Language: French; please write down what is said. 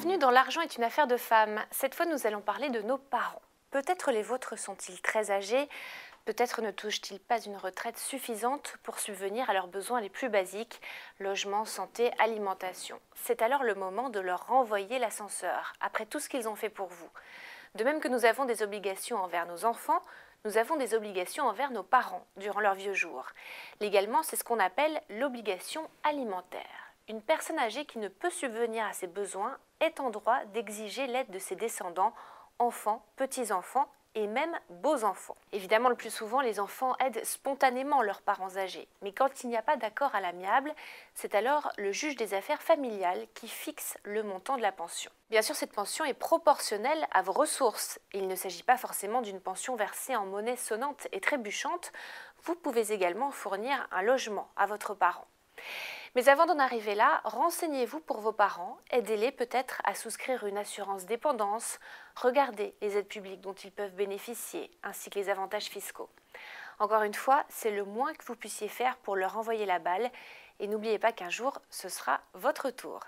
Bienvenue dans L'argent est une affaire de femmes. Cette fois, nous allons parler de nos parents. Peut-être les vôtres sont-ils très âgés, peut-être ne touchent-ils pas une retraite suffisante pour subvenir à leurs besoins les plus basiques, logement, santé, alimentation. C'est alors le moment de leur renvoyer l'ascenseur, après tout ce qu'ils ont fait pour vous. De même que nous avons des obligations envers nos enfants, nous avons des obligations envers nos parents durant leurs vieux jours. Légalement, c'est ce qu'on appelle l'obligation alimentaire. Une personne âgée qui ne peut subvenir à ses besoins est en droit d'exiger l'aide de ses descendants, enfants, petits-enfants et même beaux-enfants. Évidemment, le plus souvent, les enfants aident spontanément leurs parents âgés. Mais quand il n'y a pas d'accord à l'amiable, c'est alors le juge des affaires familiales qui fixe le montant de la pension. Bien sûr, cette pension est proportionnelle à vos ressources. Il ne s'agit pas forcément d'une pension versée en monnaie sonnante et trébuchante. Vous pouvez également fournir un logement à votre parent. Mais avant d'en arriver là, renseignez-vous pour vos parents, aidez-les peut-être à souscrire une assurance dépendance, regardez les aides publiques dont ils peuvent bénéficier, ainsi que les avantages fiscaux. Encore une fois, c'est le moins que vous puissiez faire pour leur envoyer la balle, et n'oubliez pas qu'un jour, ce sera votre tour.